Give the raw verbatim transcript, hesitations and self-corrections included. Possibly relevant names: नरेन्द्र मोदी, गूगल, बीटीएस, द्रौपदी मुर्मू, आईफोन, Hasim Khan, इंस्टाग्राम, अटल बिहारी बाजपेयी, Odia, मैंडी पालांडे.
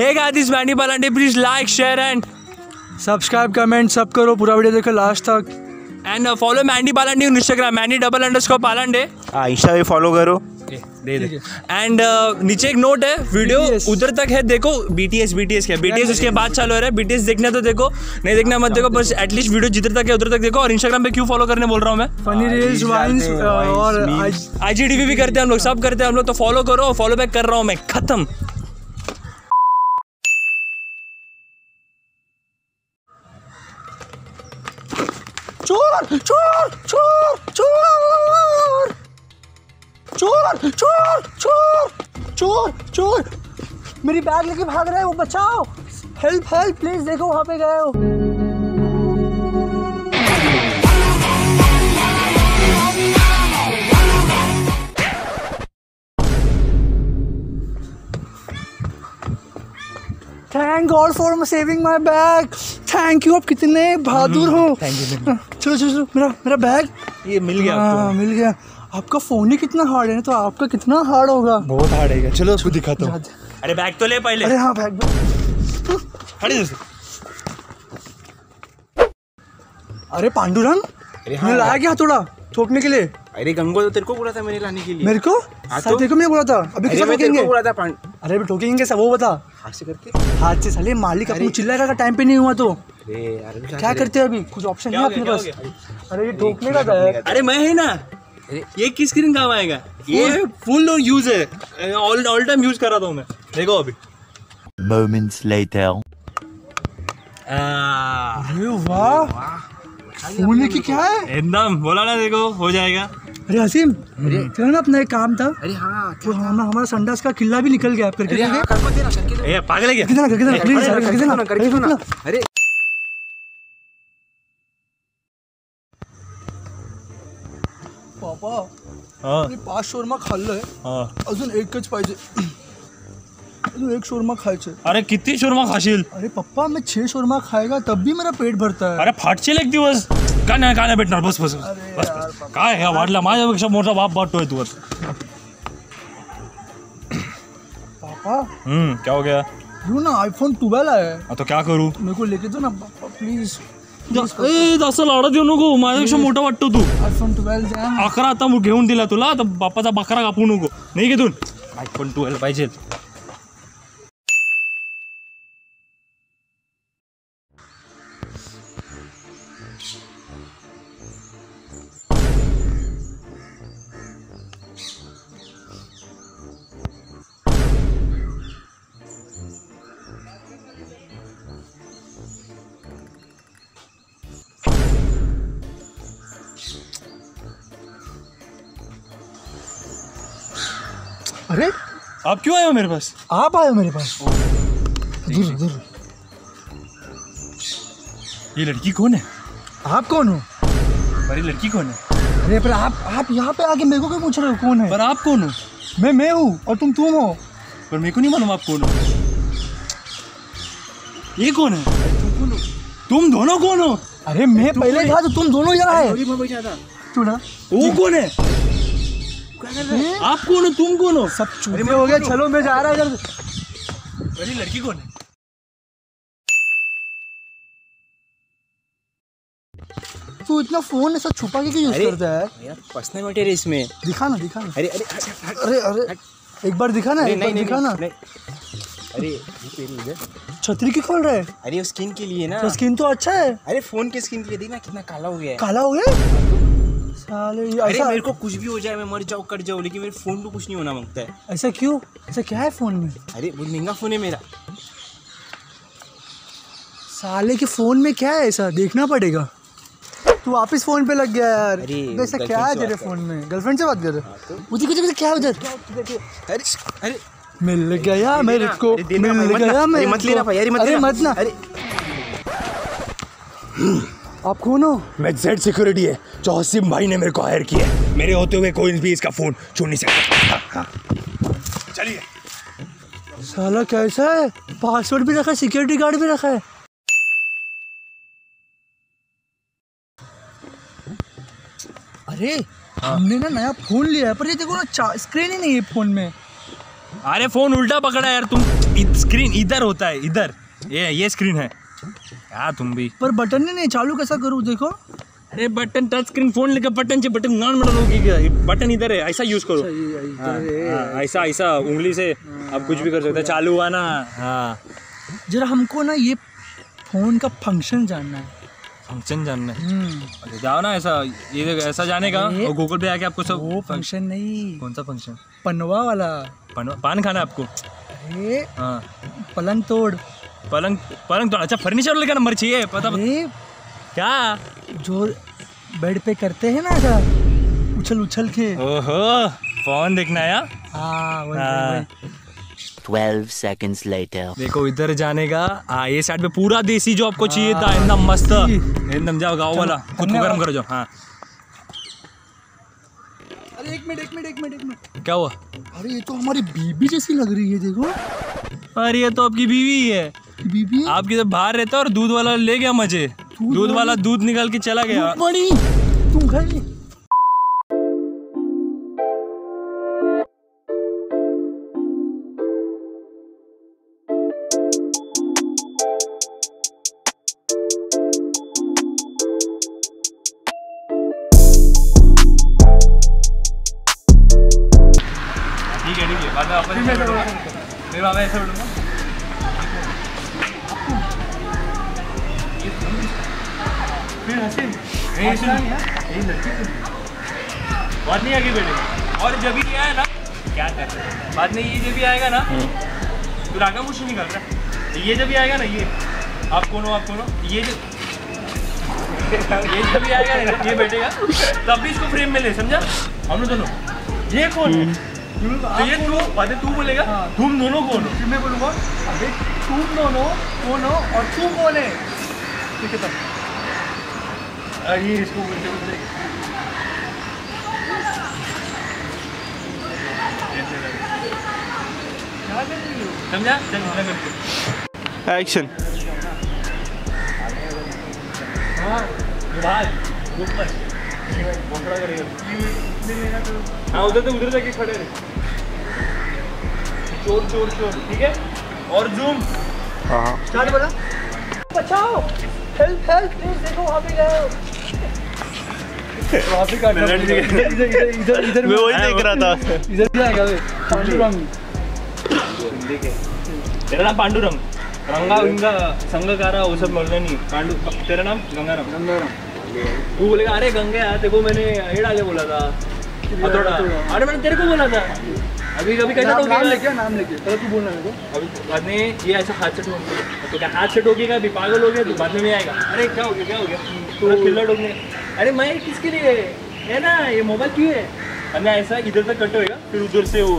Hey guys this मैंडी पालांडे, please like share and subscribe comment सब करो, पूरा वीडियो देखो लास्ट तक and follow मैंडी पालांडे on इंस्टाग्राम Mandy double underscore Palande, Insta भी फॉलो करो दे दे एंड uh, नीचे एक नोट है वीडियो उधर तक है देखो बीटीएस बीटीएस क्या बीटीएस उसके बाद चालू हो रहा है, बीटीएस देखना तो देखो, नहीं देखना मत देखो, बस एटलीस्ट वीडियो जिधर तक है उधर तक देखो। और इंस्टाग्राम पे क्यों फॉलो करने बोल रहा हूँ मैं, फनी रील्स वाइंस और आईजीटीवी भी करते हैं हम लोग, सब करते हैं हम लोग, तो फॉलो करो और फॉलो बैक कर रहा हूँ मैं, खत्म। चोर चोर चोर चोर चोर चोर चोर चोर चोर मेरी बैग लेके भाग रहा है वो, बचाओ, हेल्प हेल्प प्लीज, देखो वहाँ पे गए हो। Thank God for saving my bag, thank you, आप कितने बहादुर हो। चलो चलो मेरा मेरा बैग ये मिल गया आपको। मिल गया आपका फोन ही कितना हार्ड है ना, तो आपका कितना हार्ड होगा, बहुत हार्ड है। चलो उसको दिखाता हूँ। अरे बैग तो ले पहले। अरे हाँ बैग, अरे पांडुरंग हाँ लाया क्या थोड़ा थोपने के लिए? अरे गंगो तो तेरे को बोला था मैंने लाने के लिए। मेरे को तो? तेरे को मैंने बोला था। अभी किसको बोला था? अरे अभी ठोकेंगे सब, वो बता हाथ से करके। हाथ से साले मालिक अपने चिल्लाएगा का टाइम पे नहीं हुआ तो क्या करते हैं? अभी कुछ ऑप्शन है अपने पास। अरे ये ठोकने का था। अरे मैं है ना, ये किस स्क्रीन काम आएगा, ये फुल ऑन यूज है, ऑल ऑल टाइम यूज कर रहा था मैं, देखो अभी। Moments later. अरे वाह फोन की क्या है एकदम, बोला ना देखो हो जाएगा। अरे हसीम तेरा ना अपना एक काम था। अरे हाँ तो हमारा हमारा संडास का किला भी निकल गया, पागल है। पापा मी पाच शोरमा खाल्लंय, अजून एकच पाहिजे, अजून एक शोरमा खायचे। अरे किती शोरमा खाशील? अरे पप्पा मैं छह शोरमा खाएगा तब भी मेरा पेट भरता है। अरे फाटशील एक दिवस, काय नाही काय नाही भेटणार, बस बस बस बस, काय ह्या वाढला माझ्यापेक्षा मोठा बाप वाटतोय तू आता। पापा हम्म क्या हो गया? यू ना आईफोन ट्वेल्व है तो क्या करूँ, मेरे को लेके दो ना पापा प्लीज। असं लाडा देऊ नको, माझ्यापेक्षा मोठा वाटतो तू। आयफोन ट्वेल्व अकरा आता घेऊन दिला तुला, आता बापाचा बकरा कापू नको, नाही घेतून आयफोन ट्वेल्व पाहिजे। अरे आप क्यों आए हो मेरे पास? आप आए हो मेरे पास? दूर दूर। ये लड़की कौन है? आप कौन हो? अरे लड़की कौन है? अरे पर आप आप यहाँ पे आके मेरे को क्यों पूछ रहे हो कौन है? पर आप कौन हो? मैं मैं हूँ और तुम तुम हो, पर मेरे को नहीं मालूम आप कौन हो। ये कौन है? तुम कौन हो? तुम दोनों कौन हो? अरे मैं पहले था तो तुम दोनों यहाँ है। वो कौन है? आप कौन हो? तुम कौन हो? सब चूहे हो गया। चलो मैं जा रहा हूँ। अरे लड़की कौन है? तू इतना फोन ऐसा छुपा के क्यों यूज करता है यार? पर्सनल मैटर है इसमें, दिखा ना दिखा ना। अरे अरे अरे अरे एक बार दिखा ना, एक बार दिखा ना। अरे छतरी क्यों खोल रहा है? अरे स्किन के लिए ना, स्किन तो अच्छा है। अरे फोन के स्किन के लिए देखना कितना काला हो गया, काला हो गया। अरे मेरे को कुछ भी हो जाए, मैं मर जाऊँ कट जाऊँ, लेकिन मेरे फोन को कुछ नहीं होना मांगता है। ऐसा क्यों? ऐसा क्या है फोन में? अरे बहुत महंगा फोन है मेरा साले के, फोन में क्या है ऐसा? देखना पड़ेगा। तू वापिस फोन पे लग गया यार। ऐसा क्या है तेरे फोन में? गर्लफ्रेंड से बात कर रहे हो? मुझे कुछ क्या उधर? अरे मिल गया मेरे को, मिल गया। मत लेना भाई, अरे मत ना। अरे आप कौन हो? मैं जेड सिक्योरिटी है, जो हसीम भाई ने मेरे को हायर किया है। मेरे होते हुए कोई भी इसका फोन छू नहीं सकता। चलिए। साला कैसा है, पासवर्ड भी रखा है, सिक्योरिटी गार्ड भी रखा है। अरे हाँ। हमने ना नया फोन लिया है, पर ये देखो ना स्क्रीन ही नहीं है फोन में। अरे फोन उल्टा पकड़ा यार, तुम इत, स्क्रीन इधर होता है, इधर ये ये स्क्रीन है यार तुम भी। पर बटन ही नहीं चालू कैसा करूँ देखो। अरे बटन टच स्क्रीन फोन लेकर बटन से बटन नॉन मतलब बटन इधर है, ऐसा यूज करो। हाँ, ऐसा ऐसा उंगली से आप कुछ भी कर सकते हो, चालू हुआ ना। हाँ जरा हमको ना ये फोन का फंक्शन जानना है। फंक्शन जानना है जाओ ना, ऐसा ये ऐसा जाने का और गूगल पे आके आपको सब। वो फंक्शन नहीं, कौन सा फंक्शन? पनवा वाला पनवा, पान खाना आपको। अरे हाँ पलंग तोड़, पलंग पलंग तोड़। अच्छा फर्नीचर लेकर नंबर चाहिए पता क्या जो बेड पे करते हैं ना ऐसा उछल उछल के। ओहो फोन देखना है। हाँ Twelve seconds later. देखो इधर जाने का। हाँ ये साइड पे पूरा देसी जो आपको चाहिए था, एकदम मस्त एकदम। जाओ गाँव वाला खुद को गर्म करो जाओ। हाँ अरे एक मिनट एक मिनट एक मिनट एक मिनट क्या हुआ? अरे ये तो हमारी बीबी जैसी लग रही है देखो। अरे ये तो आपकी बीवी है। बीबी आपकी तो बाहर रहता और दूध वाला ले गया मजे। दूध वाला दूध निकाल के चला गया। तुम खाई ऐसे बोलूँगा। फिर हसीम यही लड़की बात नहीं आगे बेटे। और जब भी आया ना क्या कर बाद में, ये जब भी आएगा ना तो रागा मुझसे निकल रहा। ये जब भी आएगा ना ये आप कौन हो आप कौन हो ये जब ये जब भी आएगा ना ये बैठेगा तब भी इसको फ्रेम में ले समझा। हम लोग दोनों ये कौन तो ये तू बातें तू बोलेगा। तुम दोनों कौन हो? मैं बोलूँगा अरे तुम दोनों कौन हो और तू कौन है। ठीक है तब ये इसको बोलते बोलते समझा। चल एक्शन। हाँ बाहर ऊपर बोकड़ा करेगा। हाँ उधर से उधर जाके खड़े रहे। चोर चोर चोर ठीक है। और जूम स्टार्ट बना। बचाओ हेल्प हेल्प प्लीज। देखो वहाँ पे इधर इधर मैं वही देख रहा था। इधर तेरा नाम पांडुरंग रंगा विंगा संगकारा वो सब बोलना नहीं। पांडु तेरा नाम गंगाराम। गंगाराम वो बोलेगा अरे गंगा यार देखो मैंने हेड आगे बोला था। अरे मैंने तेरे को बोला था अभी अभी कैसा तो नाम लेके नाम लेके पहले तू बोलना मेरे को। अभी बाद में ये ऐसा हाथ से ठोक तो क्या हाथ से ठोकेगा भी पागल हो गया तो बाद में भी आएगा। अरे क्या हो गया क्या हो गया पूरा खिल्ला ठोकने। अरे मैं किसके लिए है ना ये मोबाइल क्यों है? मैंने ऐसा इधर तक कट होएगा फिर उधर से वो